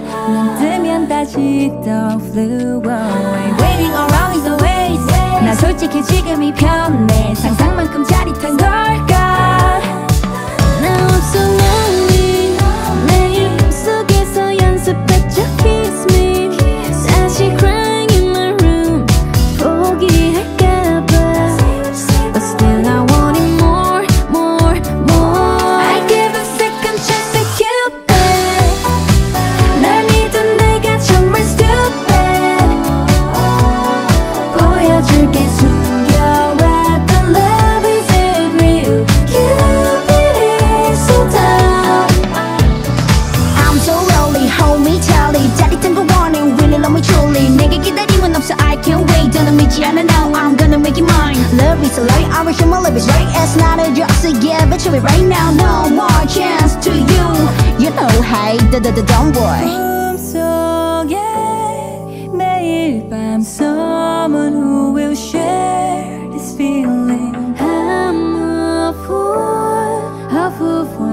난 들면 다시 또 flew away. Waiting around is always safe. 나 솔직히 지금이 편해. 상상만큼 짜릿한 걸까. 나 없어 멀리 내 이름 속에서 연습했죠 kiss me. 다시 crying in my room 포기할까봐. But still I want it more, more, more. I give a second chance to Cupid. 날 믿은 내가 정말 stupid. 보여줄게 숨겨왔던 love isn't real. Cupid is so dumb. I'm so lonely, hold me tightly. 짜릿한 거 원해, really love me truly. 내게 기다림은 없어, I can't wait. 더는 믿지 않아, now I'm gonna make it mine. Love is a lie, I wish my love is right. It's not a job, so give it to me right now. No more chance to you. You know, hey, don't worry. 꿈속에 매일 밤 someone who will share this feeling. I'm a fool for